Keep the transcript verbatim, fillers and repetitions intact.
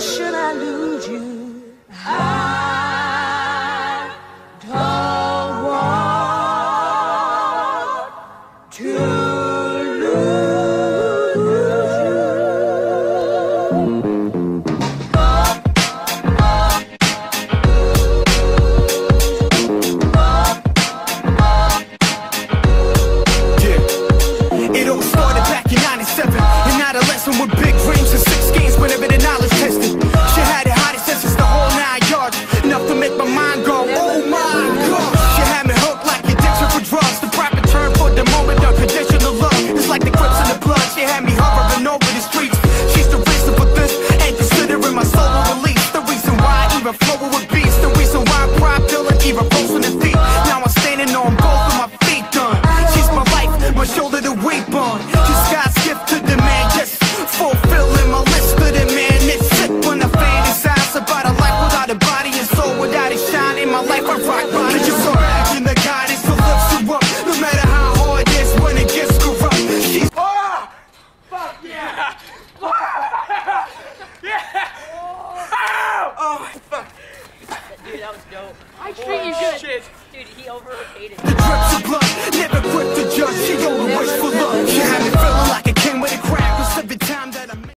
should I lose you, I don't want to lose you. With big dreams and six games whenever the knowledge tested. She had it hot, it says it's the whole nine yards. Enough to make my mind go, oh my God. She had me hooked like addiction for drugs. The proper term for the moment, unconditional love. It's like the grips in the blood. She had me hovering over the streets. She's the reason for this, and considering my solo release. The reason why I even flow with beats. The reason why I'm pride feeling even close in the deep. Now I'm standing on both of my feet done. She's my life, my shoulder to weep on. She's God's gift to the man, yes. Fulfilling my list for the man. It's sick when I fantasize about a life without a body and soul, without a shine in my life. I rock body. Can you imagine the goddess who lifts you up, no matter how hard it is when it gets corrupt? She's oh, fuck yeah! Yeah! Oh, oh fuck! Dude, that was dope. I treat oh, you good. Shit. Dude, he overrated. The drips of blood, never quit to judge. She only wish for love. She had me feeling like a king with a crown. Cause every time